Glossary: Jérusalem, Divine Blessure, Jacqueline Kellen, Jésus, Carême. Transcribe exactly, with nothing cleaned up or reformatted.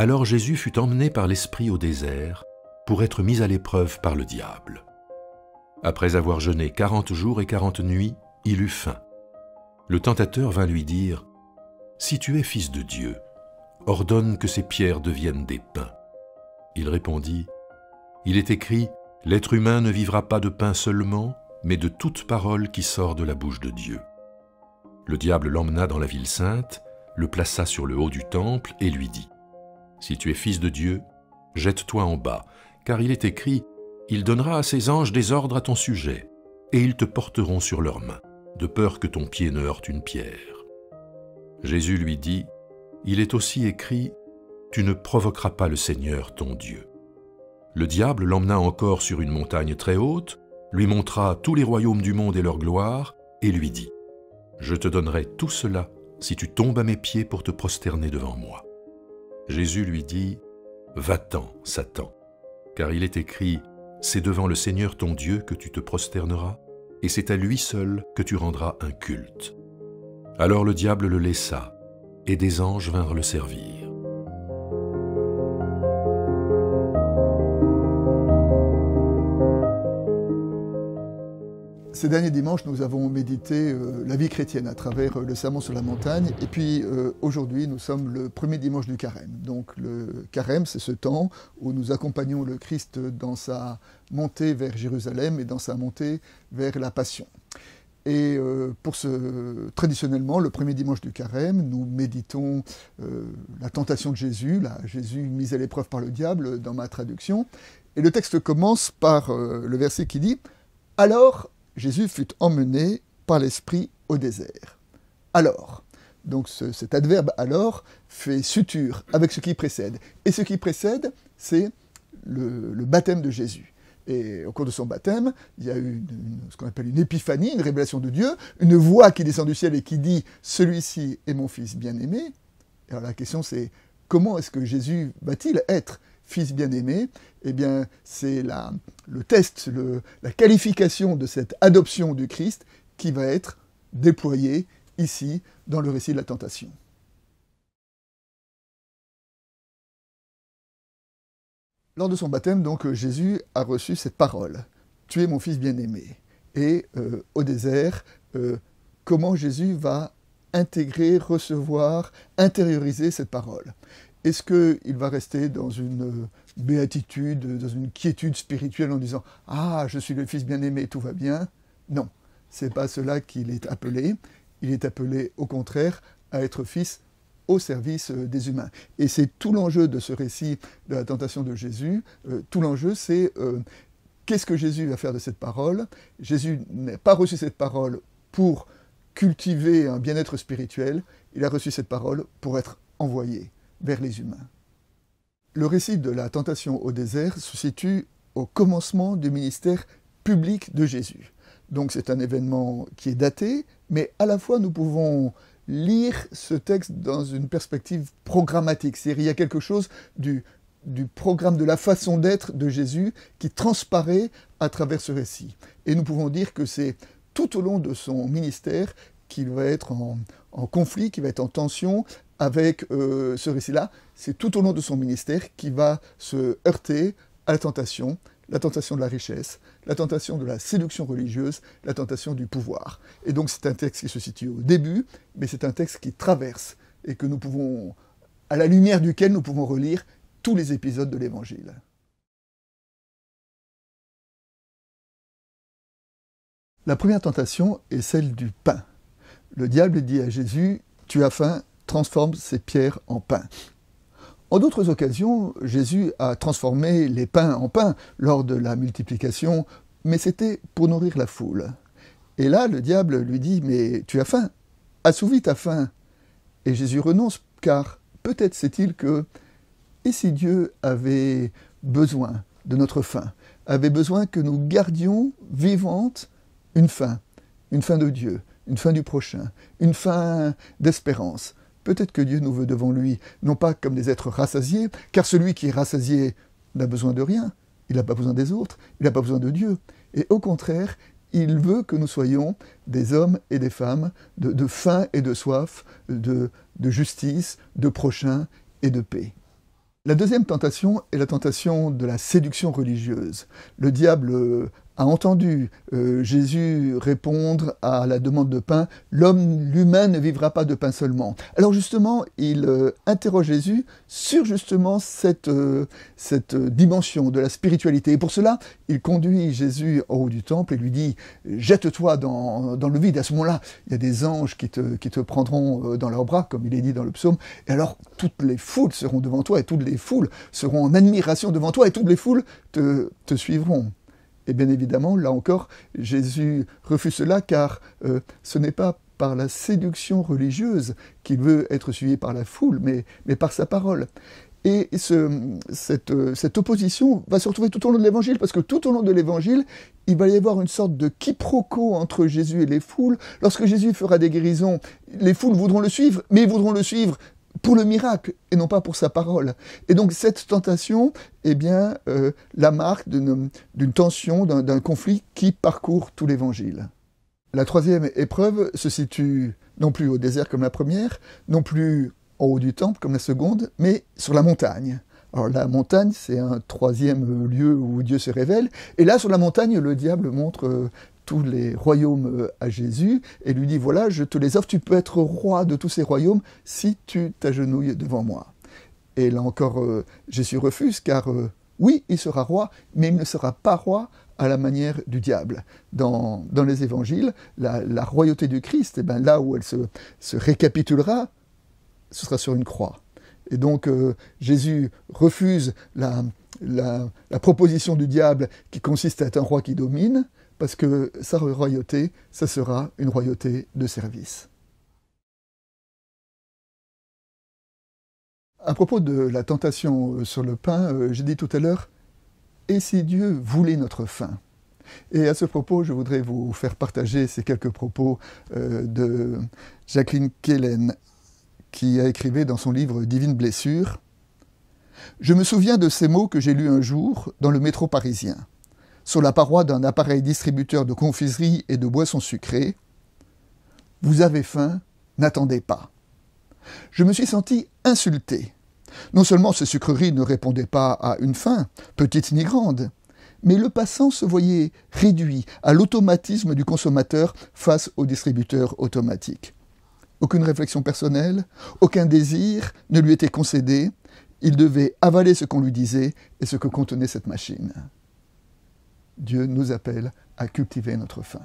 Alors Jésus fut emmené par l'Esprit au désert pour être mis à l'épreuve par le diable. Après avoir jeûné quarante jours et quarante nuits, il eut faim. Le tentateur vint lui dire « Si tu es fils de Dieu, ordonne que ces pierres deviennent des pains. » Il répondit « Il est écrit, l'être humain ne vivra pas de pain seulement, mais de toute parole qui sort de la bouche de Dieu. » Le diable l'emmena dans la ville sainte, le plaça sur le haut du temple et lui dit « Si tu es fils de Dieu, jette-toi en bas, car il est écrit, il donnera à ses anges des ordres à ton sujet, et ils te porteront sur leurs mains, de peur que ton pied ne heurte une pierre. » Jésus lui dit « Il est aussi écrit, tu ne provoqueras pas le Seigneur ton Dieu. » Le diable l'emmena encore sur une montagne très haute, lui montra tous les royaumes du monde et leur gloire, et lui dit « Je te donnerai tout cela si tu tombes à mes pieds pour te prosterner devant moi. » Jésus lui dit « Va-t'en, Satan, car il est écrit, c'est devant le Seigneur ton Dieu que tu te prosterneras, et c'est à lui seul que tu rendras un culte. » Alors le diable le laissa, et des anges vinrent le servir. Ces derniers dimanches, nous avons médité euh, la vie chrétienne à travers euh, le sermon sur la montagne. Et puis euh, aujourd'hui, nous sommes le premier dimanche du carême. Donc le carême, c'est ce temps où nous accompagnons le Christ dans sa montée vers Jérusalem et dans sa montée vers la Passion. Et euh, pour ce, traditionnellement, le premier dimanche du carême, nous méditons euh, la tentation de Jésus, là, Jésus mis à l'épreuve par le diable dans ma traduction. Et le texte commence par euh, le verset qui dit « Alors, Jésus fut emmené par l'Esprit au désert. » Alors, donc ce, cet adverbe « alors » fait suture avec ce qui précède. Et ce qui précède, c'est le, le baptême de Jésus. Et au cours de son baptême, il y a eu ce qu'on appelle une épiphanie, une révélation de Dieu, une voix qui descend du ciel et qui dit « Celui-ci est mon fils bien-aimé ». Alors la question c'est « Comment est-ce que Jésus va-t-il être ?» Fils bien-aimé, eh bien, c'est le test, le, la qualification de cette adoption du Christ qui va être déployée ici dans le récit de la tentation. Lors de son baptême, donc, Jésus a reçu cette parole « Tu es mon fils bien-aimé ». Et euh, au désert, euh, comment Jésus va intégrer, recevoir, intérioriser cette parole ? Est-ce qu'il va rester dans une béatitude, dans une quiétude spirituelle en disant « Ah, je suis le Fils bien-aimé, tout va bien ?» Non, ce n'est pas cela qu'il est appelé. Il est appelé, au contraire, à être Fils au service des humains. Et c'est tout l'enjeu de ce récit de la tentation de Jésus. Euh, tout l'enjeu, c'est euh, qu'est-ce que Jésus va faire de cette parole ? Jésus n'a pas reçu cette parole pour cultiver un bien-être spirituel. Il a reçu cette parole pour être envoyé vers les humains. Le récit de la tentation au désert se situe au commencement du ministère public de Jésus. Donc c'est un événement qui est daté, mais à la fois nous pouvons lire ce texte dans une perspective programmatique, c'est-à-dire il y a quelque chose du, du programme, de la façon d'être de Jésus qui transparaît à travers ce récit. Et nous pouvons dire que c'est tout au long de son ministère qu'il va être en, en conflit, qu'il va être en tension, avec euh, ce récit-là, c'est tout au long de son ministère qu'il va se heurter à la tentation, la tentation de la richesse, la tentation de la séduction religieuse, la tentation du pouvoir. Et donc c'est un texte qui se situe au début, mais c'est un texte qui traverse et que nous pouvons, à la lumière duquel nous pouvons relire tous les épisodes de l'Évangile. La première tentation est celle du pain. Le diable dit à Jésus « Tu as faim, transforme ces pierres en pain ». En d'autres occasions, Jésus a transformé les pains en pain lors de la multiplication, mais c'était pour nourrir la foule. Et là, le diable lui dit « Mais tu as faim, assouvis ta faim ». Et Jésus renonce, car peut-être sait-il que, et si Dieu avait besoin de notre faim, avait besoin que nous gardions vivante une faim, une faim de Dieu, une faim du prochain, une faim d'espérance. Peut-être que Dieu nous veut devant lui, non pas comme des êtres rassasiés, car celui qui est rassasié n'a besoin de rien, il n'a pas besoin des autres, il n'a pas besoin de Dieu. Et au contraire, il veut que nous soyons des hommes et des femmes de, de faim et de soif, de, de justice, de prochain et de paix. La deuxième tentation est la tentation de la séduction religieuse. Le diable a entendu euh, Jésus répondre à la demande de pain « L'homme, l'humain ne vivra pas de pain seulement ». Alors justement, il euh, interroge Jésus sur justement cette, euh, cette dimension de la spiritualité. Et pour cela, il conduit Jésus en haut du temple et lui dit « Jette-toi dans, dans le vide ». À ce moment-là, il y a des anges qui te, qui te prendront dans leurs bras, comme il est dit dans le psaume. Et alors, toutes les foules seront devant toi et toutes les foules seront en admiration devant toi et toutes les foules te, te suivront. Et bien évidemment, là encore, Jésus refuse cela car euh, ce n'est pas par la séduction religieuse qu'il veut être suivi par la foule, mais, mais par sa parole. Et ce, cette, cette opposition va se retrouver tout au long de l'Évangile, parce que tout au long de l'Évangile, il va y avoir une sorte de quiproquo entre Jésus et les foules. Lorsque Jésus fera des guérisons, les foules voudront le suivre, mais ils voudront le suivre pour le miracle et non pas pour sa parole. Et donc cette tentation est eh bien euh, la marque d'une tension, d'un conflit qui parcourt tout l'Évangile. La troisième épreuve se situe non plus au désert comme la première, non plus en haut du temple comme la seconde, mais sur la montagne. Alors la montagne, c'est un troisième lieu où Dieu se révèle, et là sur la montagne, le diable montre euh, tous les royaumes à Jésus, et lui dit « Voilà, je te les offre, tu peux être roi de tous ces royaumes si tu t'agenouilles devant moi. » Et là encore, euh, Jésus refuse, car euh, oui, il sera roi, mais il ne sera pas roi à la manière du diable. Dans, dans les évangiles, la, la royauté du Christ, eh ben, là où elle se, se récapitulera, ce sera sur une croix. Et donc, euh, Jésus refuse la, la, la proposition du diable qui consiste à être un roi qui domine, parce que sa royauté, ça sera une royauté de service. À propos de la tentation sur le pain, j'ai dit tout à l'heure « Et si Dieu voulait notre fin ?» Et à ce propos, je voudrais vous faire partager ces quelques propos de Jacqueline Kellen, qui a écrit dans son livre « Divine Blessure ». « Je me souviens de ces mots que j'ai lus un jour dans le métro parisien. » Sur la paroi d'un appareil distributeur de confiseries et de boissons sucrées, « Vous avez faim, n'attendez pas. » Je me suis senti insulté. Non seulement ces sucreries ne répondaient pas à une faim, petite ni grande, mais le passant se voyait réduit à l'automatisme du consommateur face au distributeur automatique. Aucune réflexion personnelle, aucun désir ne lui était concédé, il devait avaler ce qu'on lui disait et ce que contenait cette machine. Dieu nous appelle à cultiver notre faim.